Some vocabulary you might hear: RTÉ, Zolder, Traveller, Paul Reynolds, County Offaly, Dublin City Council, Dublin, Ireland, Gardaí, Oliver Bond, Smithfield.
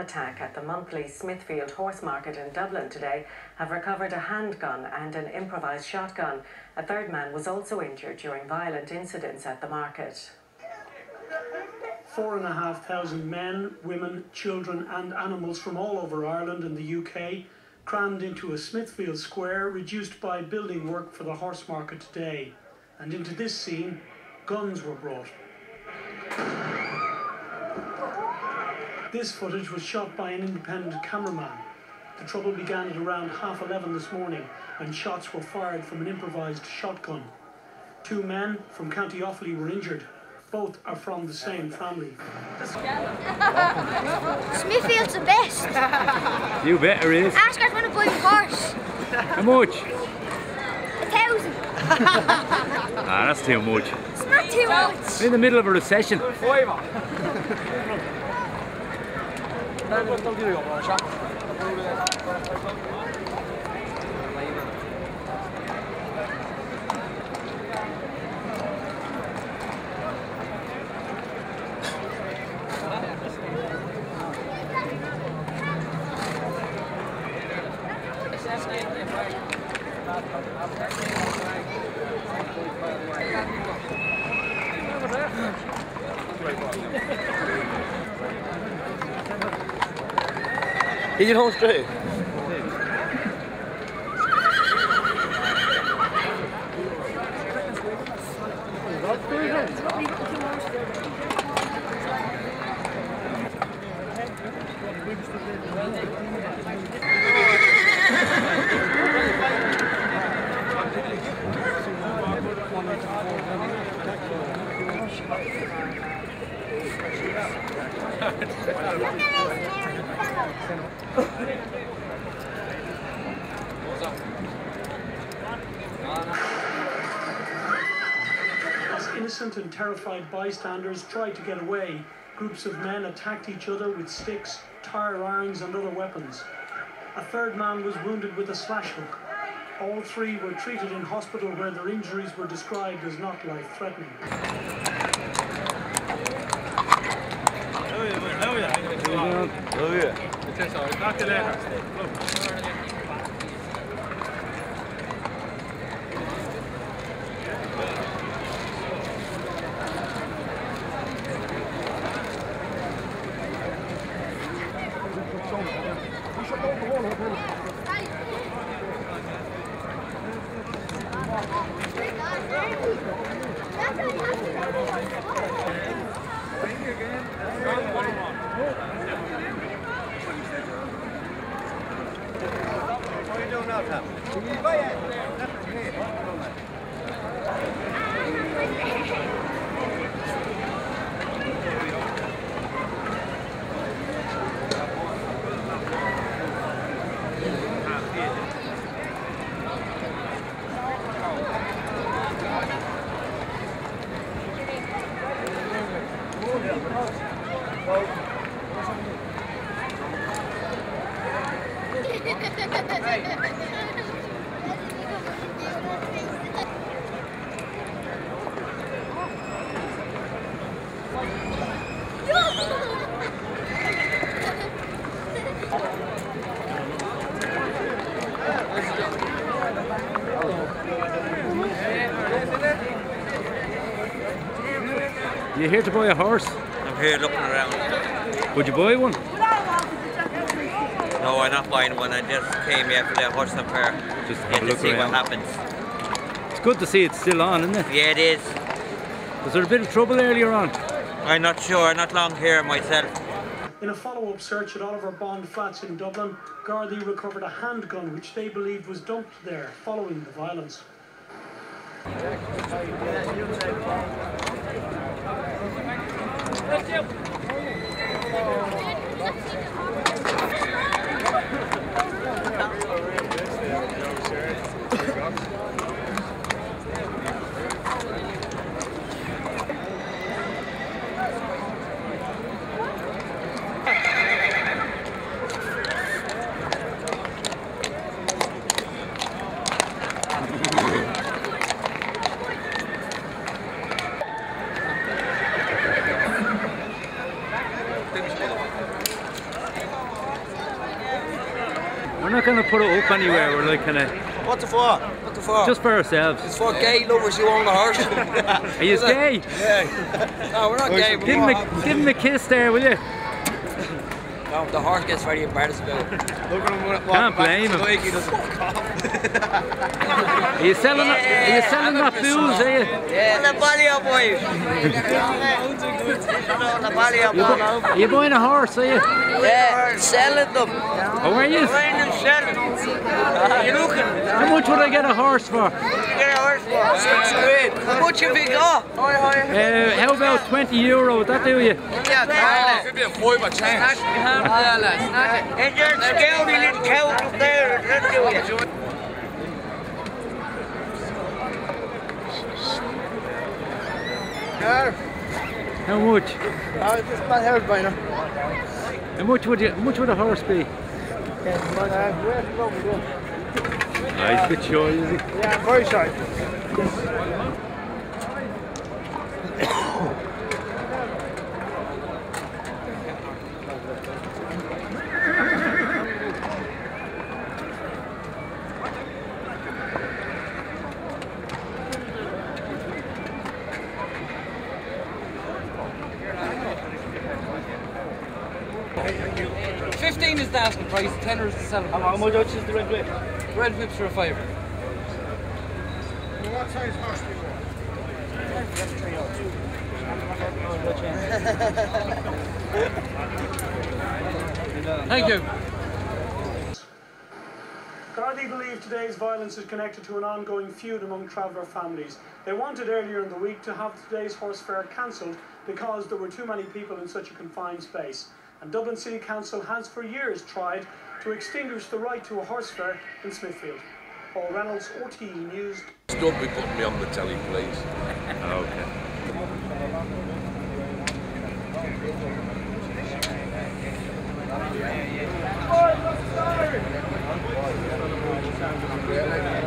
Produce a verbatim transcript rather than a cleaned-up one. Attack at the monthly Smithfield horse market in Dublin today have recovered a handgun and an improvised shotgun. A third man was also injured during violent incidents at the market. Four and a half thousand men, women, children and animals from all over Ireland and the U K crammed into a Smithfield square reduced by building work for the horse market today. And into this scene, guns were brought. This footage was shot by an independent cameraman. The trouble began at around half eleven this morning when shots were fired from an improvised shotgun. Two men from County Offaly were injured. Both are from the same family. Smithfield's the best. You better is. Ask us when to buy a horse. How much? A thousand. Ah, that's too much. It's not too much. We're in the middle of a recession. Did you hold straight? As innocent and terrified bystanders tried to get away, groups of men attacked each other with sticks, tire irons and other weapons. A third man was wounded with a slash hook. All three were treated in hospital where their injuries were described as not life-threatening. Oh yeah. Thank you again. You here to buy a horse? I'm here looking around. Would you buy one? No, I'm not buying one. I just came here for the horse and pair. Just have a look to see around. What happens. It's good to see it's still on, isn't it? Yeah, it is. Was there a bit of trouble earlier on? I'm not sure. Not long here myself. In a follow-up search at Oliver Bond flats in Dublin, Gardaí recovered a handgun which they believed was dumped there following the violence. Let's go. gonna put it up anywhere. We're like kind of. What's it for? What's it for? Just for ourselves. It's for gay lovers who own the horse. Are you gay? Yeah. No, we're not gay. Give him a, give him a kiss there, will you? No, the horse gets very embarrassed about it. Look at him walking back to the bike, he doesn't walk off. Are you selling that booze, are you? Yeah. On the bally up, boy. Are you buying a horse, are you? Yeah, selling them. How are you? Buying them, selling them. You looking? How much would I get a horse for? Get a horse for? Six quid. How much have you got? Uh, how about twenty euro, would that do you? Yeah, could be a five or ten. And you're scouty little cow up there, let's do it. How much? Uh, just about held by now. How much would you, how much would a horse be? Yeah, he's a bit shy, is he? Yeah, I'm very shy. fifteen is the asking price, ten is the selling price. How much is the red whip? Red whips are a fiver. Well, what size horse do you want? Thank you. Gardaí believe today's violence is connected to an ongoing feud among traveller families. They wanted earlier in the week to have today's horse fair cancelled because there were too many people in such a confined space. And Dublin City Council has for years tried to extinguish the right to a horse fair in Smithfield. Paul Reynolds, R T E News. Don't be putting me on the telly, please. Okay. Oh,